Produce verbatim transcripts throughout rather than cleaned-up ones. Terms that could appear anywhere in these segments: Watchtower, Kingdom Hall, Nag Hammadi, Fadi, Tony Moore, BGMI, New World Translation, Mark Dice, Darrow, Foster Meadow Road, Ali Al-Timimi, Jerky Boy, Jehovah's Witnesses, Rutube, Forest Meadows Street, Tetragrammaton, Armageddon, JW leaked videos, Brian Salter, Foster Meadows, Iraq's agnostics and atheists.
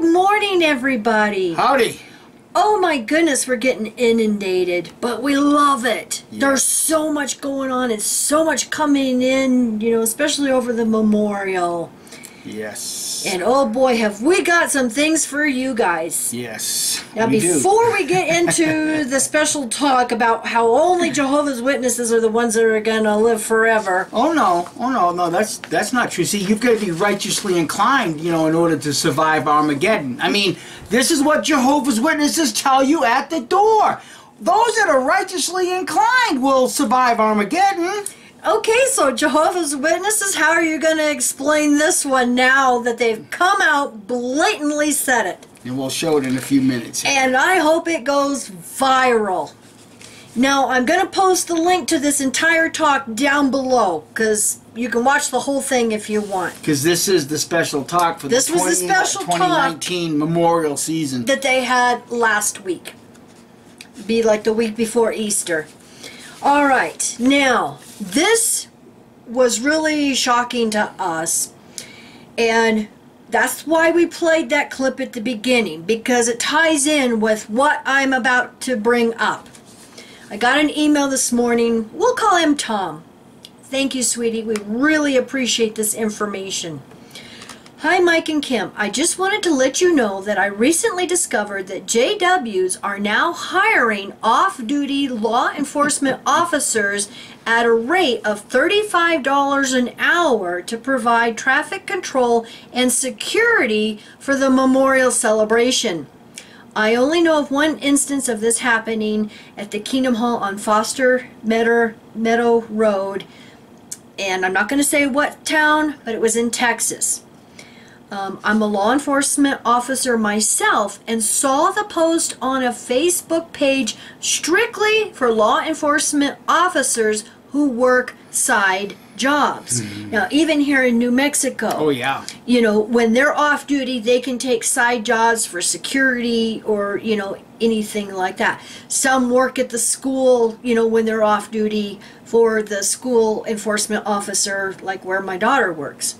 Good morning, everybody. Howdy. Oh my goodness, we're getting inundated, but we love it. Yeah. There's so much going on and so much coming in, you know, especially over the memorial. Yes. And oh boy, have we got some things for you guys. Yes. Now we before do. we get into the special talk about how only Jehovah's Witnesses are the ones that are going to live forever. Oh no, oh no, no, that's that's not true. See, you've got to be righteously inclined, you know, in order to survive Armageddon. I mean, this is what Jehovah's Witnesses tell you at the door. Those that are righteously inclined will survive Armageddon. Okay, so Jehovah's Witnesses, how are you going to explain this one now that they've come out, blatantly said it? And we'll show it in a few minutes. And I hope it goes viral. Now, I'm going to post the link to this entire talk down below, because you can watch the whole thing if you want. Because this is the special talk for the twenty nineteen memorial season that they had last week. It'd be like the week before Easter. All right, now, this was really shocking to us, and that's why we played that clip at the beginning, because it ties in with what I'm about to bring up. I got an email this morning. We'll call him Tom. Thank you, sweetie. We really appreciate this information. Hi, Mike and Kim. I just wanted to let you know that I recently discovered that J Ws are now hiring off-duty law enforcement officers at a rate of thirty-five dollars an hour to provide traffic control and security for the memorial celebration. I only know of one instance of this happening at the Kingdom Hall on Foster Meadow Road, and I'm not going to say what town, but it was in Texas. Um, I'm a law enforcement officer myself and saw the post on a Facebook page strictly for law enforcement officers who work side jobs. Mm-hmm. Now, even here in New Mexico, oh yeah, you know, when they're off duty, they can take side jobs for security or, you know, anything like that. Some work at the school, you know, when they're off duty for the school enforcement officer, like where my daughter works.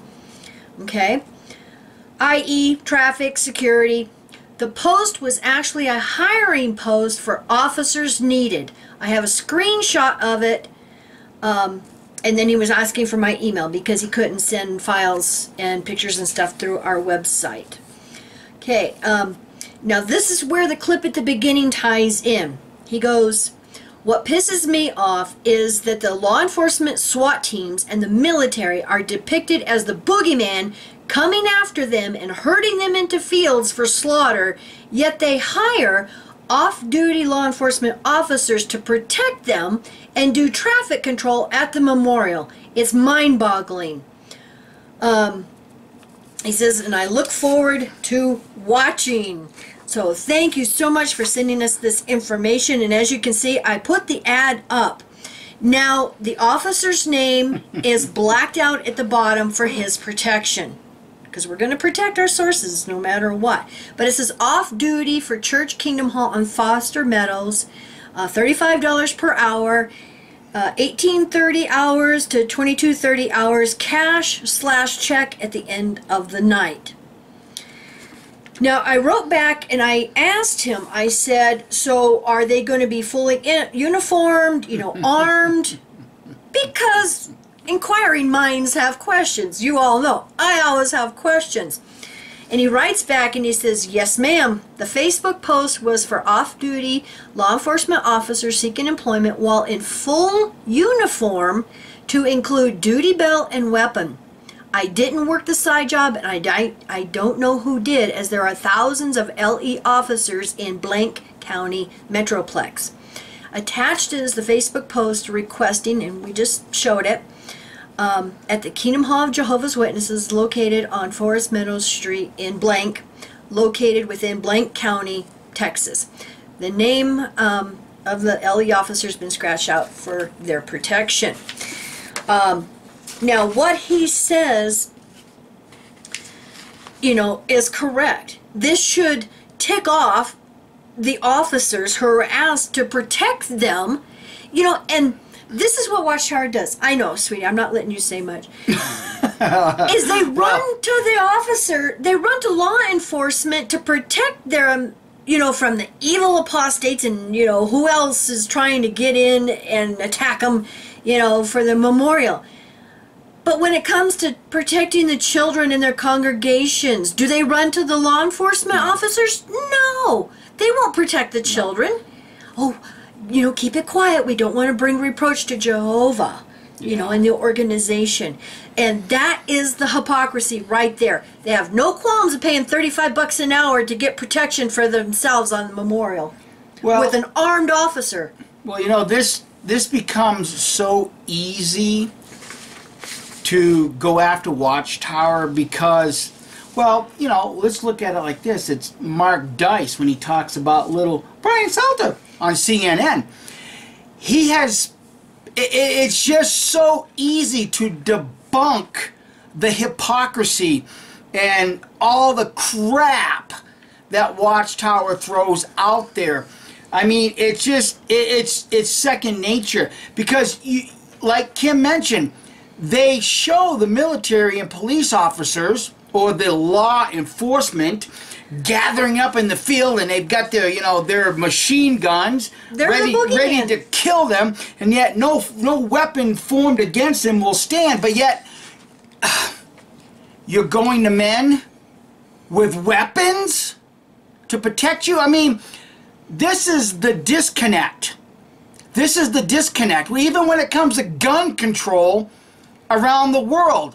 Okay. that is traffic security. The post was actually a hiring post for officers needed. I have a screenshot of it, um, and then he was asking for my email because he couldn't send files and pictures and stuff through our website. Okay, um, now this is where the clip at the beginning ties in. He goes, what pisses me off is that the law enforcement SWAT teams and the military are depicted as the boogeyman coming after them and herding them into fields for slaughter, yet they hire off-duty law enforcement officers to protect them and do traffic control at the memorial. It's mind-boggling. Um, he says, and I look forward to watching. So thank you so much for sending us this information, and as you can see, I put the ad up. Now, the officer's name is blacked out at the bottom for his protection, because we're going to protect our sources no matter what. But it says off duty for Church Kingdom Hall on Foster Meadows, uh, thirty-five dollars per hour, uh, eighteen thirty hours to twenty-two thirty hours, cash slash check at the end of the night. Now, I wrote back and I asked him, I said, so are they going to be fully in uniformed, you know, armed? Because inquiring minds have questions. You all know. I always have questions. And he writes back and he says, yes, ma'am. The Facebook post was for off-duty law enforcement officers seeking employment while in full uniform to include duty belt and weapon. I didn't work the side job, and I, I don't know who did, as there are thousands of L E officers in Blank County Metroplex. Attached is the Facebook post requesting, and we just showed it, Um, at the Kingdom Hall of Jehovah's Witnesses located on Forest Meadows Street in Blank, located within Blank County, Texas. The name um, of the L E officer has been scratched out for their protection. Um, now what he says, you know, is correct. This should tick off the officers who are asked to protect them, you know, and this is what Watchtower does. I know, sweetie, I'm not letting you say much. is they run well, to the officer, they run to law enforcement to protect their, um, you know, from the evil apostates and, you know, who else is trying to get in and attack them, you know, for the memorial. But when it comes to protecting the children in their congregations, do they run to the law enforcement no. officers? No. They won't protect the children. No. Oh, you know, keep it quiet. We don't want to bring reproach to Jehovah, yeah. you know, and the organization. And that is the hypocrisy right there. They have no qualms of paying thirty-five bucks an hour to get protection for themselves on the memorial well, with an armed officer. Well, you know, this, this becomes so easy to go after Watchtower because, well, you know, let's look at it like this. It's Mark Dice when he talks about little Brian Salter on C N N. He has, it, it's just so easy to debunk the hypocrisy and all the crap that Watchtower throws out there. I mean, it's just, it, it's, it's second nature because, you, like Kim mentioned, they show the military and police officers or the law enforcement gathering up in the field, and they've got their, you know, their machine guns ready, ready to kill them, and yet no no weapon formed against them will stand. But yet uh, you're going to men with weapons to protect you. I mean, this is the disconnect. This is the disconnect. Even when it comes to gun control around the world,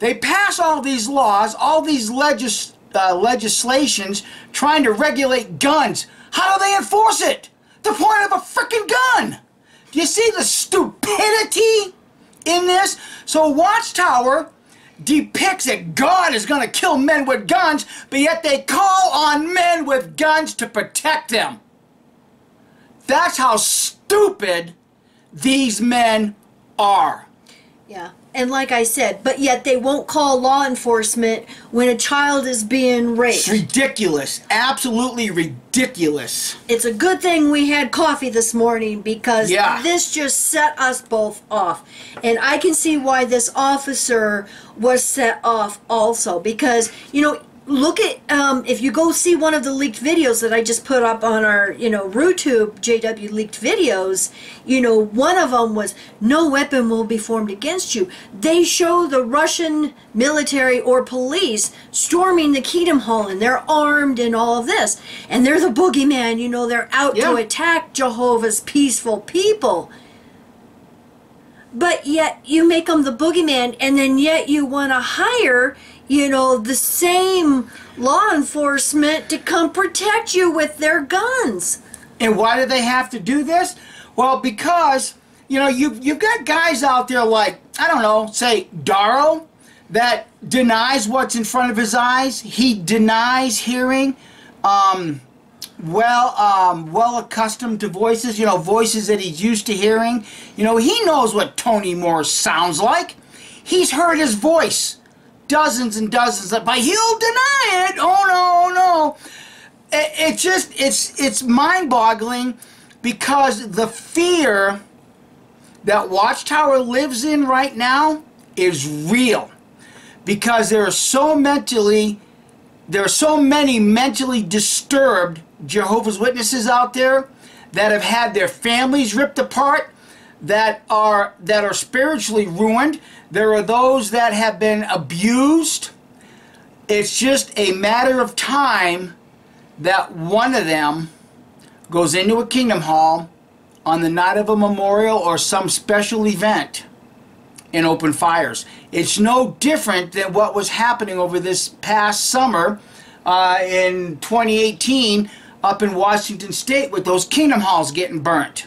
they pass all these laws, all these legis uh, legislations trying to regulate guns. How do they enforce it? The point of a freaking gun. Do you see the stupidity in this? So Watchtower depicts that God is going to kill men with guns, but yet they call on men with guns to protect them. That's how stupid these men are. Yeah, and like I said, but yet they won't call law enforcement when a child is being raped. It's ridiculous. Absolutely ridiculous. It's a good thing we had coffee this morning because yeah. this just set us both off. And I can see why this officer was set off also because, you know, look at, um, if you go see one of the leaked videos that I just put up on our, you know, Rutube, J W leaked videos, you know, one of them was, no weapon will be formed against you. They show the Russian military or police storming the Kingdom Hall, and they're armed and all of this. And they're the boogeyman, you know, they're out yeah. to attack Jehovah's peaceful people. But yet you make them the boogeyman, and then yet you want to hire, you know, the same law enforcement to come protect you with their guns. And why do they have to do this? Well, because, you know, you've, you've got guys out there like, I don't know, say Darrow, that denies what's in front of his eyes. He denies hearing. Um, well, um, well accustomed to voices, you know, voices that he's used to hearing. You know, he knows what Tony Moore sounds like. He's heard his voice dozens and dozens of, but he'll deny it. Oh no, no. It, it just, it's, it's mind-boggling because the fear that Watchtower lives in right now is real. Because there are so mentally, there are so many mentally disturbed Jehovah's Witnesses out there that have had their families ripped apart, that are that are spiritually ruined. There are those that have been abused. It's just a matter of time that one of them goes into a Kingdom Hall on the night of a memorial or some special event and open fires. It's no different than what was happening over this past summer uh, in twenty eighteen up in Washington State with those Kingdom Halls getting burnt.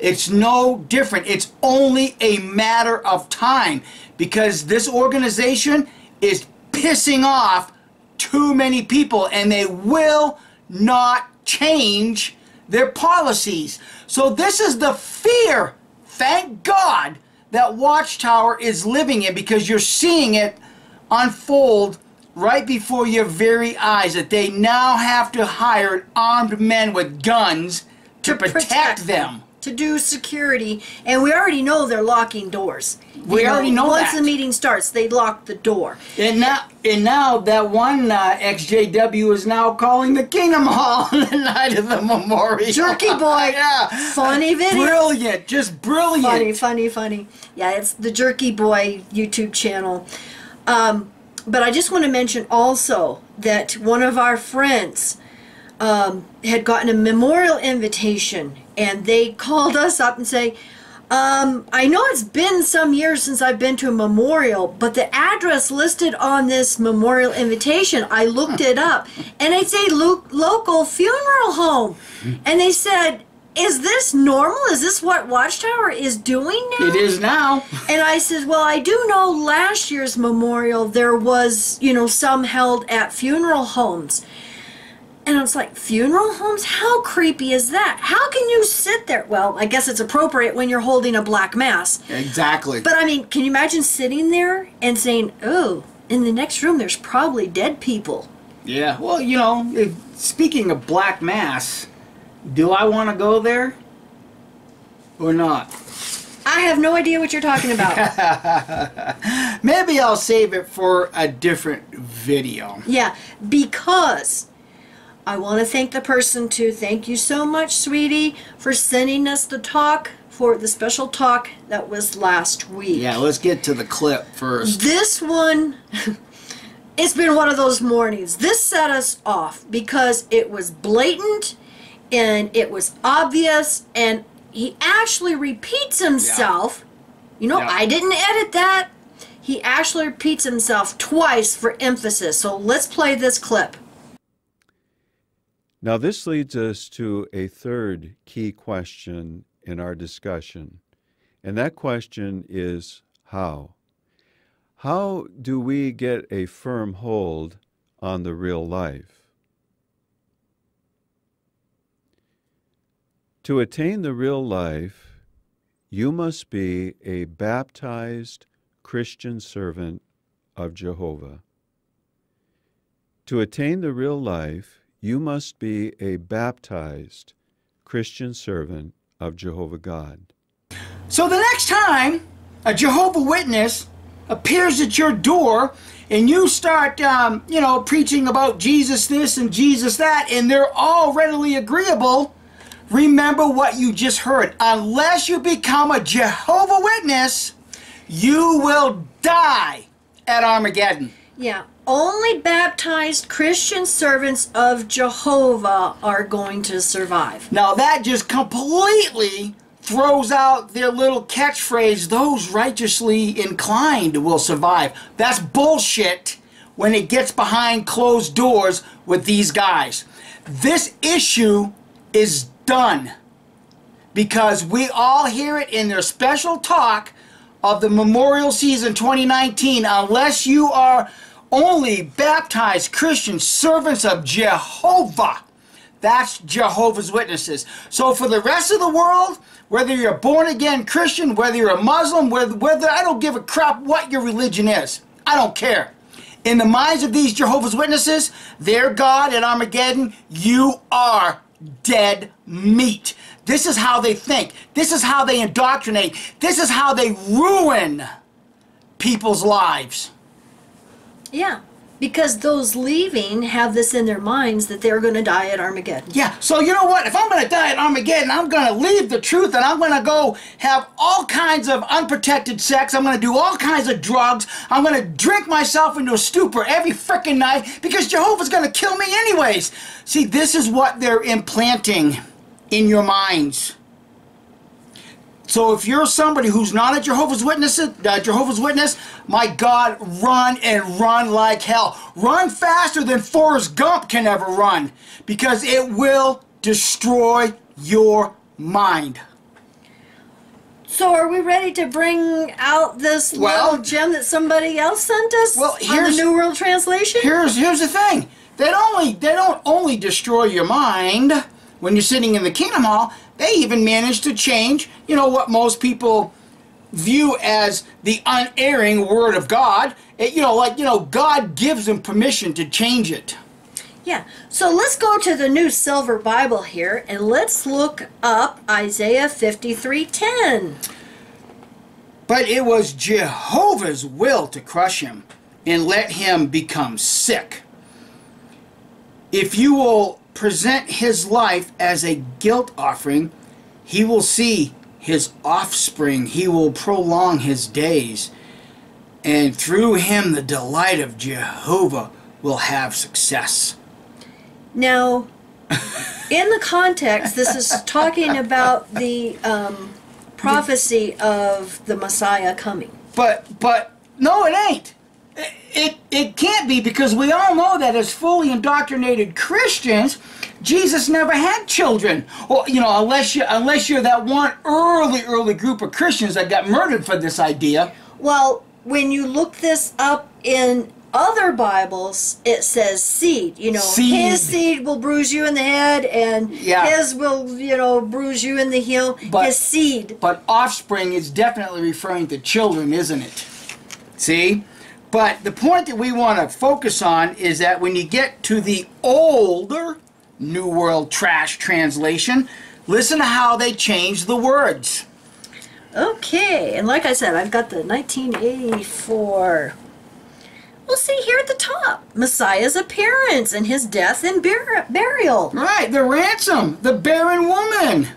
It's no different. It's only a matter of time because this organization is pissing off too many people and they will not change their policies. So this is the fear, thank God, that Watchtower is living in because you're seeing it unfold right before your very eyes that they now have to hire armed men with guns to, to protect, protect them. them. to do security, and we already know they're locking doors. We you already know, know once that. the meeting starts, they lock the door. And now, and now that one uh, ex J W is now calling the Kingdom Hall on the night of the memorial. Jerky Boy, yeah. Funny video, brilliant, just brilliant. Funny, funny, funny. Yeah, it's the Jerky Boy YouTube channel. Um, but I just want to mention also that one of our friends um, had gotten a memorial invitation, and they called us up and say, Um, I know it's been some years since I've been to a memorial, but the address listed on this memorial invitation, I looked it up, and it's a lo local funeral home. And they said, is this normal? Is this what Watchtower is doing now? It is now. And I said, well, I do know last year's memorial, there was, you know, some held at funeral homes. And I was like, funeral homes? How creepy is that? How can you sit there? Well, I guess it's appropriate when you're holding a black mass. Exactly. But I mean, can you imagine sitting there and saying, oh, in the next room there's probably dead people? Yeah. Well, you know, if, speaking of black mass, do I want to go there or not? I have no idea what you're talking about. Maybe I'll save it for a different video. Yeah, because I want to thank the person too. Thank you so much, sweetie, for sending us the talk, for the special talk that was last week. Yeah, let's get to the clip first. This one, it's been one of those mornings. This set us off because it was blatant and it was obvious, and he actually repeats himself. Yeah. You know, yeah. I didn't edit that. He actually repeats himself twice for emphasis. So let's play this clip. Now, this leads us to a third key question in our discussion, and that question is how? How do we get a firm hold on the real life? To attain the real life, you must be a baptized Christian servant of Jehovah. To attain the real life, you must be a baptized Christian servant of Jehovah God. So the next time a Jehovah's Witness appears at your door and you start, um, you know, preaching about Jesus this and Jesus that, and they're all readily agreeable, remember what you just heard. Unless you become a Jehovah's Witness, you will die at Armageddon. Yeah. Only baptized Christian servants of Jehovah are going to survive. Now that just completely throws out their little catchphrase, those righteously inclined will survive. That's bullshit when it gets behind closed doors with these guys. This issue is done because we all hear it in their special talk of the memorial season twenty nineteen. Unless you are only baptized Christian servants of Jehovah, that's Jehovah's Witnesses. So for the rest of the world, whether you're a born-again Christian, whether you're a Muslim, whether, whether I don't give a crap what your religion is. I don't care. In the minds of these Jehovah's Witnesses, their God at Armageddon, you are dead meat. This is how they think. This is how they indoctrinate. This is how they ruin people's lives. Yeah, because those leaving have this in their minds that they're going to die at Armageddon. Yeah, so you know what? If I'm going to die at Armageddon, I'm going to leave the truth, and I'm going to go have all kinds of unprotected sex. I'm going to do all kinds of drugs. I'm going to drink myself into a stupor every frickin' night because Jehovah's going to kill me anyways. See, this is what they're implanting in your minds. So if you're somebody who's not a Jehovah's Witness, uh, Jehovah's Witness, my God, run and run like hell. Run faster than Forrest Gump can ever run, because it will destroy your mind. So are we ready to bring out this well, little gem that somebody else sent us well, here's, on the New World Translation? Here's, here's the thing. They don't only, they don't only destroy your mind when you're sitting in the Kingdom Hall. They even managed to change, you know, what most people view as the unerring word of God. It, you know, like, you know, God gives them permission to change it. Yeah, so let's go to the New Silver Bible here and let's look up Isaiah fifty-three ten. But it was Jehovah's will to crush him and let him become sick. If you will present his life as a guilt offering, he will see his offspring, he will prolong his days, and through him the delight of Jehovah will have success. Now, in the context, this is talking about the um, prophecy of the Messiah coming. But, but, no it ain't. It, it, it can't be, because we all know that as fully indoctrinated Christians, Jesus never had children. Or, you know, unless you, unless you're that one early, early group of Christians that got murdered for this idea. Well, when you look this up in other Bibles, it says seed. You know, seed. His seed will bruise you in the head, and yeah. his will, you know, bruise you in the heel. But, his seed. But offspring is definitely referring to children, isn't it? See? But the point that we want to focus on is that when you get to the older New World Trash Translation, listen to how they change the words. Okay, and like I said, I've got the nineteen eighty-four. Well, see here at the top, Messiah's appearance and his death and bur burial. Right, the ransom, the barren woman.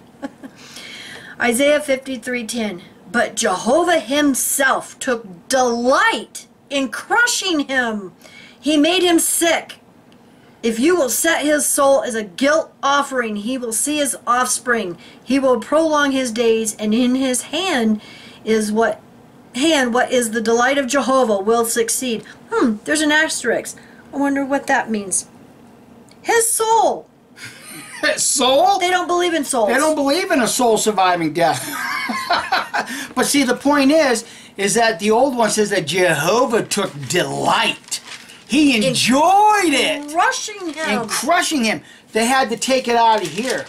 Isaiah fifty-three ten. But Jehovah himself took delight in crushing him. He made him sick. If you will set his soul as a guilt offering, he will see his offspring. He will prolong his days, and in his hand is what hand what is the delight of Jehovah will succeed. Hmm, there's an asterisk. I wonder what that means. His soul. His soul? They don't believe in souls. They don't believe in a soul surviving death. But see, the point is, is that the old one says that Jehovah took delight. He enjoyed it. Crushing him. And crushing him. They had to take it out of here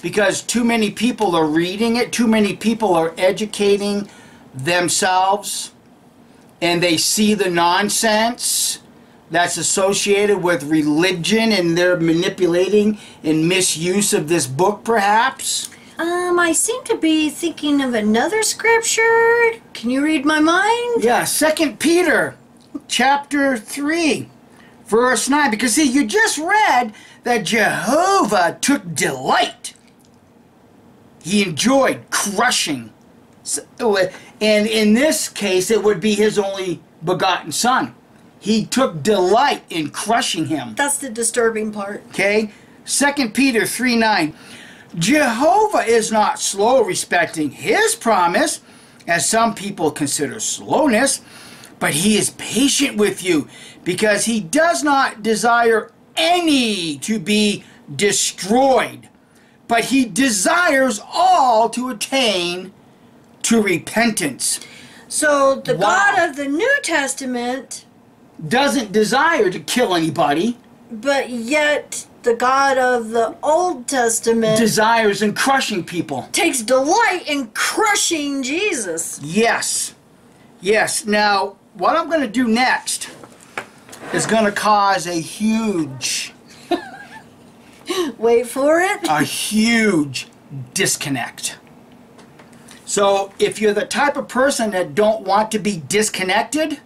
because too many people are reading it. Too many people are educating themselves, and they see the nonsense that's associated with religion, and they're manipulating and misuse of this book, perhaps. Um, I seem to be thinking of another scripture. Can you read my mind? Yeah, Second Peter chapter three verse nine, because see, you just read that Jehovah took delight. He enjoyed crushing, and in this case it would be his only begotten son. He took delight in crushing him. That's the disturbing part. Okay, Second Peter three nine. Jehovah is not slow respecting his promise, as some people consider slowness, but he is patient with you, because he does not desire any to be destroyed, but he desires all to attain to repentance. So the wow. God of the New Testament doesn't desire to kill anybody, but yet the God of the Old Testament desires in crushing people. Takes delight in crushing Jesus. Yes. Yes. Now, what I'm going to do next is going to cause a huge, wait for it, a huge disconnect. So if you're the type of person that don't want to be disconnected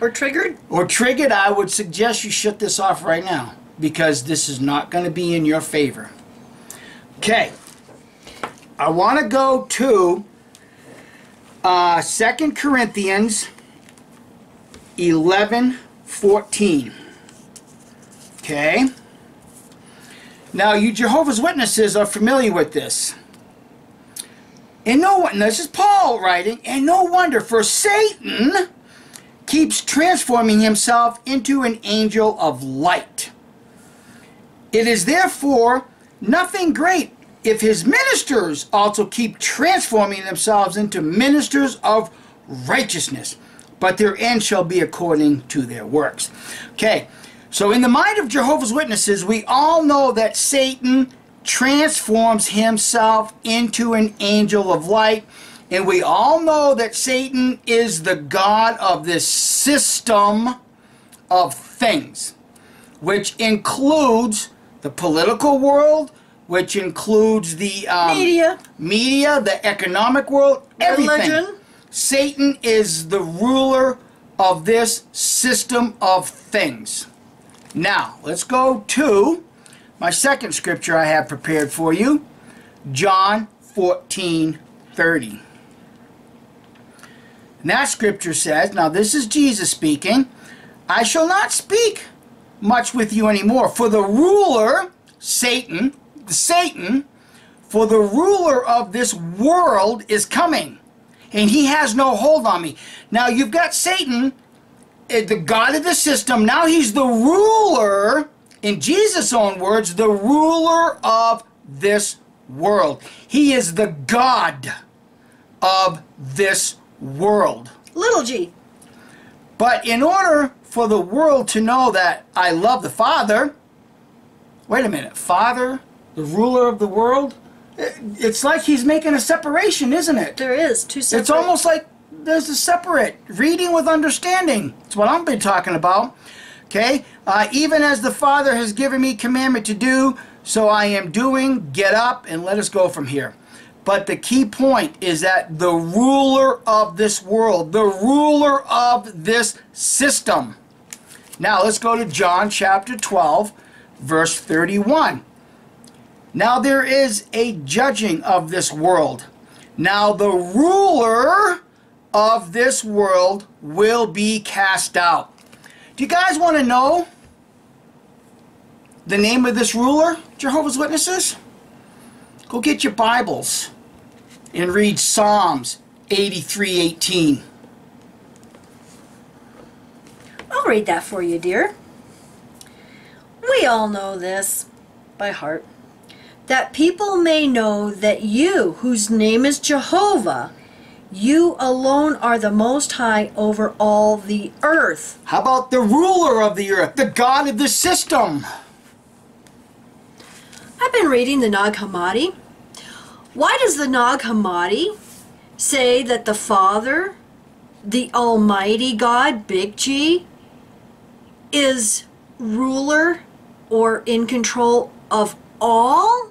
or triggered or triggered, I would suggest you shut this off right now, because this is not going to be in your favor. Okay, I want to go to uh, Second Corinthians eleven fourteen. Okay, now you Jehovah's Witnesses are familiar with this, and no one, this is Paul writing, and no wonder, for Satan keeps transforming himself into an angel of light. It is therefore nothing great if his ministers also keep transforming themselves into ministers of righteousness, but their end shall be according to their works. Okay, so in the mind of Jehovah's Witnesses, we all know that Satan transforms himself into an angel of light, and we all know that Satan is the god of this system of things. which includes the political world, which includes the um, media, media, the economic world, everything. Religion. Satan is the ruler of this system of things. Now, let's go to my second scripture I have prepared for you, John fourteen thirty. And that scripture says, now this is Jesus speaking, I shall not speak much with you anymore, for the ruler, Satan, Satan, for the ruler of this world is coming, and he has no hold on me. Now you've got Satan, the god of the system, now he's the ruler, in Jesus' own words, the ruler of this world. He is the god of this world. Little g. But in order for the world to know that I love the Father, wait a minute, Father, the ruler of the world, it's like he's making a separation, isn't it? There is, two separate. It's almost like there's a separate reading with understanding. That's what I've been talking about. Okay, uh, even as the Father has given me commandment to do, so I am doing, get up and let us go from here. But the key point is that the ruler of this world, the ruler of this system. Now let's go to John chapter twelve, verse thirty-one. Now there is a judging of this world. Now the ruler of this world will be cast out. Do you guys want to know the name of this ruler, Jehovah's Witnesses? Go get your Bibles and read Psalms eighty-three eighteen. I'll read that for you, dear. We all know this by heart, that people may know that you, whose name is Jehovah, you alone are the Most High over all the earth. How about the ruler of the earth, the god of the system? I've been reading the Nag Hammadi. Why does the Nag Hammadi say that the Father, the Almighty God, big G, is ruler or in control of all?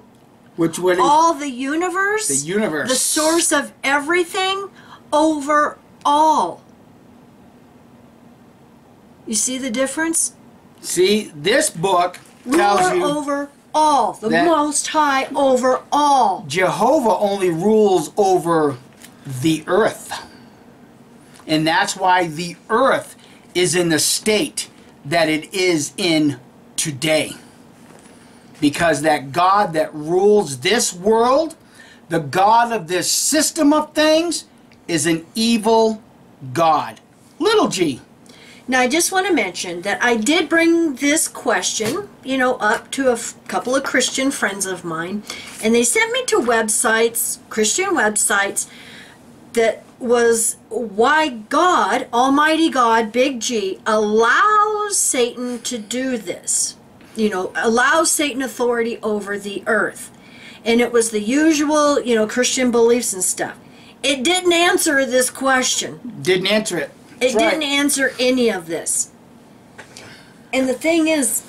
Which would all the universe, the universe, the source of everything, over all. You see the difference? See, this book tells you over all, the Most High over all. Jehovah only rules over the earth, and that's why the earth is in the state that it is in today. Because that God that rules this world, the God of this system of things, is an evil God. Little g. Now I just want to mention that I did bring this question, you know, up to a couple of Christian friends of mine, and they sent me to websites, Christian websites, that was why God, Almighty God, big G, allows Satan to do this. You know, allows Satan authority over the earth. And it was the usual, you know, Christian beliefs and stuff. It didn't answer this question. Didn't answer it. That's it right. Didn't answer any of this. And the thing is,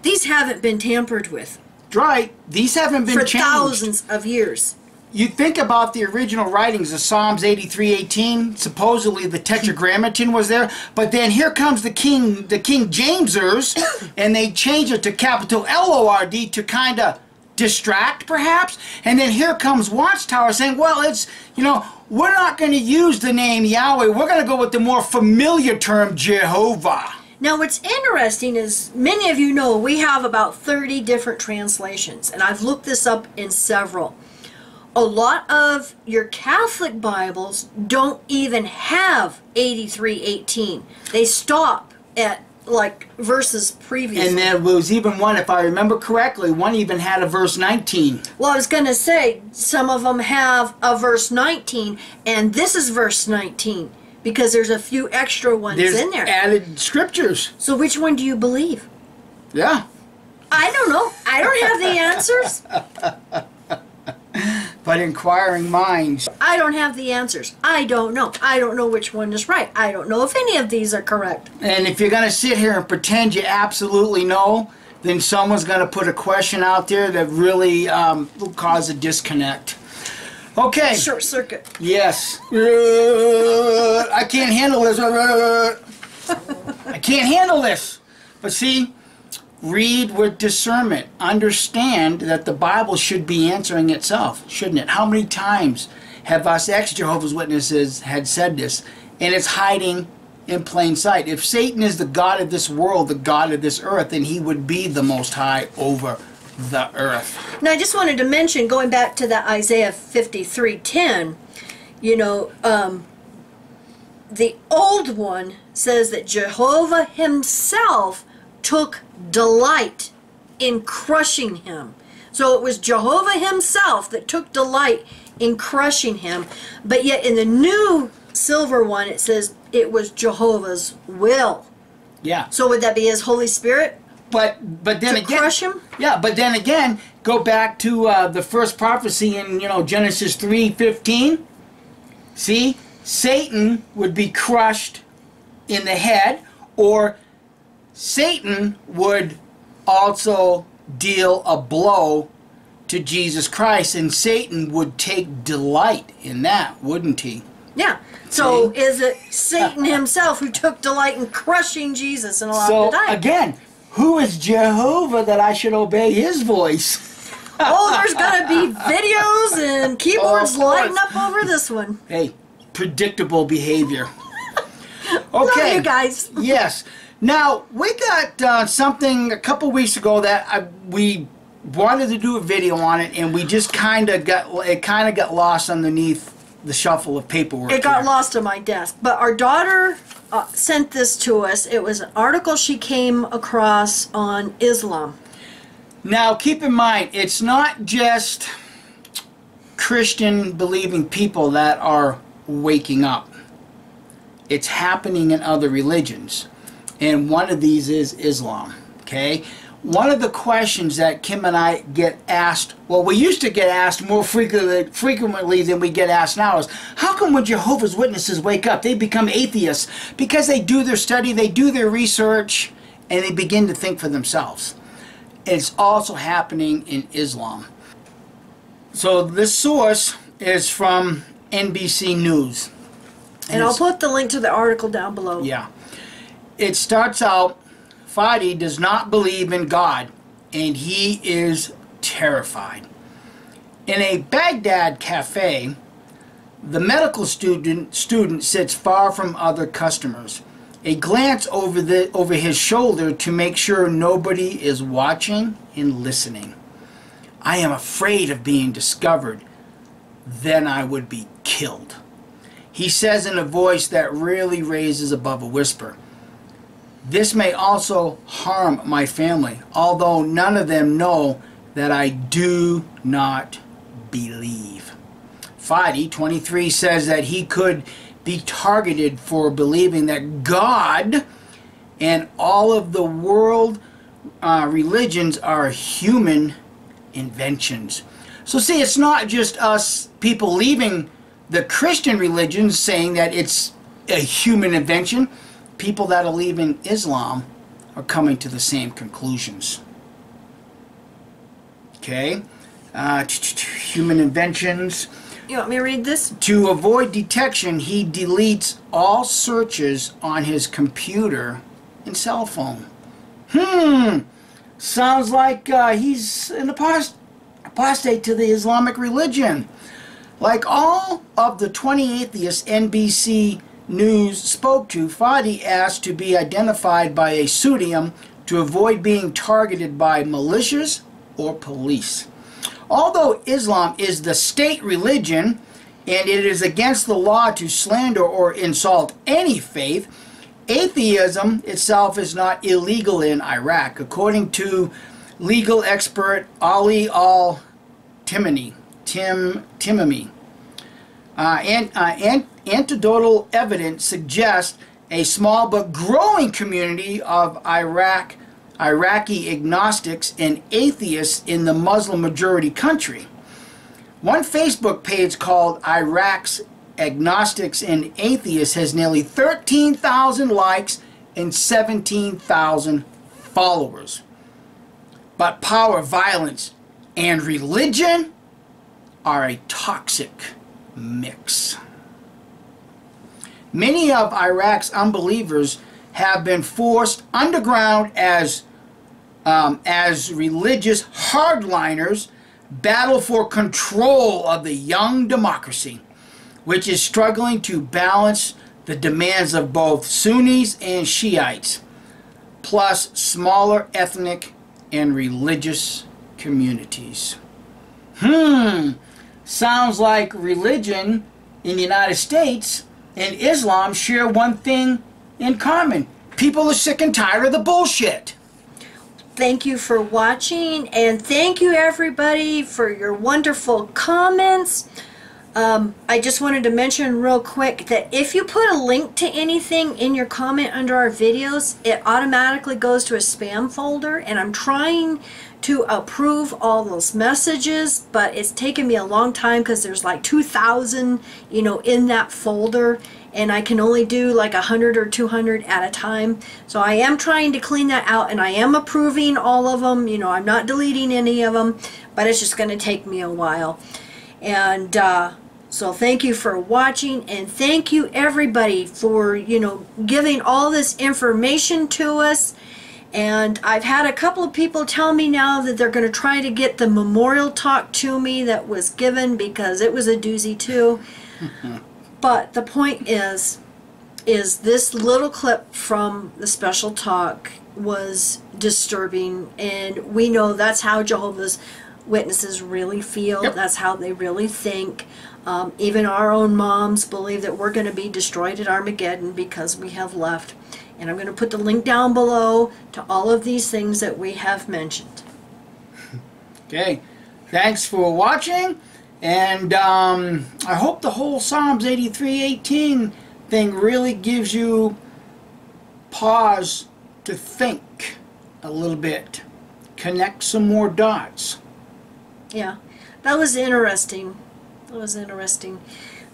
these haven't been tampered with. Right. These haven't been for changed. Thousands of years. You think about the original writings of Psalms eighty-three eighteen, supposedly the Tetragrammaton was there, but then here comes the King the King Jamesers, and they change it to capital L O R D to kind of distract, perhaps, and then here comes Watchtower saying, well, it's, you know, we're not going to use the name Yahweh, we're going to go with the more familiar term Jehovah. Now what's interesting is, many of you know, we have about thirty different translations, and I've looked this up in several. A lot of your Catholic Bibles don't even have eighty-three eighteen. They stop at like verses previous. And there was even one, if I remember correctly, one even had a verse nineteen. Well, I was going to say, some of them have a verse nineteen, and this is verse nineteen, because there's a few extra ones there's in there. Added scriptures. So which one do you believe? Yeah. I don't know. I don't have the answers. but inquiring minds. I don't have the answers. I don't know. I don't know which one is right. I don't know if any of these are correct. And if you're going to sit here and pretend you absolutely know, then someone's going to put a question out there that really um, will cause a disconnect. Okay. Short circuit. Yes. Uh, I can't handle this. Uh, I can't handle this. But see, read with discernment. Understand that the Bible should be answering itself, shouldn't it? How many times have us ex-Jehovah's Witnesses had said this? And it's hiding in plain sight. If Satan is the god of this world, the god of this earth, then he would be the Most High over the earth. Now, I just wanted to mention, going back to that Isaiah fifty-three ten, you know, um, the old one says that Jehovah himself took delight in crushing him. So it was Jehovah himself that took delight in crushing him. But yet in the new silver one, it says it was Jehovah's will. Yeah. So would that be his Holy Spirit? But but then to again, crush him? Yeah, but then again, go back to uh, the first prophecy in you know Genesis three fifteen. See, Satan would be crushed in the head, or Satan would also deal a blow to Jesus Christ, and Satan would take delight in that, wouldn't he? Yeah. So see? Is it Satan himself who took delight in crushing Jesus and allowed him to die? So again, who is Jehovah that I should obey his voice? Oh, there's going to be videos and keyboards oh, lighting up over this one. Hey, predictable behavior. Okay. Love you guys. Yes. Now, we got uh, something a couple weeks ago that I, we wanted to do a video on it, and we just kind of got, it kind of got lost underneath the shuffle of paperwork. It got here. Lost on my desk, but our daughter uh, sent this to us. It was an article she came across on Islam. Now, keep in mind, it's not just Christian believing people that are waking up. It's happening in other religions. And one of these is Islam, okay? One of the questions that Kim and I get asked, well, we used to get asked more frequently, frequently than we get asked now, is how come when Jehovah's Witnesses wake up, they become atheists? Because they do their study, they do their research, and they begin to think for themselves. It's also happening in Islam. So this source is from N B C News. And, and I'll put the link to the article down below. Yeah. It starts out, Fadi does not believe in God, and he is terrified. In a Baghdad cafe, the medical student student sits far from other customers. A glance over the over his shoulder to make sure nobody is watching and listening. I am afraid of being discovered. Then I would be killed. He says in a voice that really raises above a whisper. This may also harm my family, although none of them know that I do not believe. Fadi, twenty-three, says that he could be targeted for believing that God and all of the world uh, religions are human inventions. So see, it's not just us people leaving the Christian religion saying that it's a human invention. People that are leaving Islam are coming to the same conclusions. Okay, uh, human inventions. You want me to read this? To avoid detection, he deletes all searches on his computer and cell phone. Hmm, sounds like uh, he's an apost apostate to the Islamic religion. Like all of the twenty atheists N B C News spoke to, Fadi asked to be identified by a pseudonym to avoid being targeted by militias or police. Although Islam is the state religion and it is against the law to slander or insult any faith, atheism itself is not illegal in Iraq, according to legal expert Ali Al-Timimi. Tim, Timimi. Uh, and, uh, and anecdotal evidence suggests a small but growing community of Iraq, Iraqi agnostics and atheists in the Muslim majority country. One Facebook page called Iraq's Agnostics and Atheists has nearly thirteen thousand likes and seventeen thousand followers. But power, violence, and religion are a toxic mix. Many of Iraq's unbelievers have been forced underground as, um, as religious hardliners battle for control of the young democracy, which is struggling to balance the demands of both Sunnis and Shiites, plus smaller ethnic and religious communities. Hmm, sounds like religion in the United States and Islam share one thing in common. People are sick and tired of the bullshit. Thank you for watching, and thank you everybody for your wonderful comments. Um, I just wanted to mention real quick that if you put a link to anything in your comment under our videos, it automatically goes to a spam folder, and I'm trying to approve all those messages, but it's taken me a long time because there's like two thousand, you know, in that folder, and I can only do like a hundred or two hundred at a time. So I am trying to clean that out, and I am approving all of them. You know, I'm not deleting any of them, but it's just going to take me a while. And uh, so thank you for watching, and thank you everybody for, you know, giving all this information to us. And I've had a couple of people tell me now that they're going to try to get the memorial talk to me that was given, because it was a doozy too. But the point is, is this little clip from the special talk was disturbing, and we know that's how Jehovah's Witnesses really feel. Yep. That's how they really think. Um, even our own moms believe that we're going to be destroyed at Armageddon because we have left. And I'm going to put the link down below to all of these things that we have mentioned. Okay, thanks for watching, and um, I hope the whole Psalms eighty-three eighteen thing really gives you pause to think a little bit, connect some more dots. Yeah, that was interesting. That was interesting.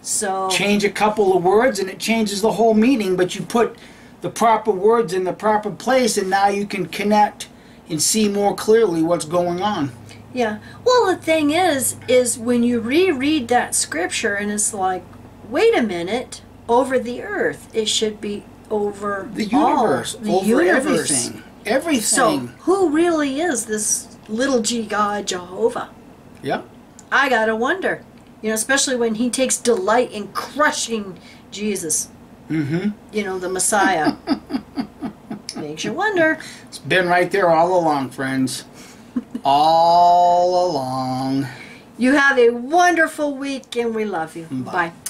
So change a couple of words and it changes the whole meaning, but you put the proper words in the proper place, and now you can connect and see more clearly what's going on. Yeah. Well, the thing is, is when you reread that scripture and it's like, wait a minute, over the earth. It should be over the universe, all, the over universe. everything. Everything. So who really is this little g God, Jehovah? Yeah. I gotta wonder. You know, especially when he takes delight in crushing Jesus. Mm-hmm. You know, the Messiah. Makes you wonder. It's been right there all along, friends. All along. You have a wonderful week, and we love you. Bye. Bye.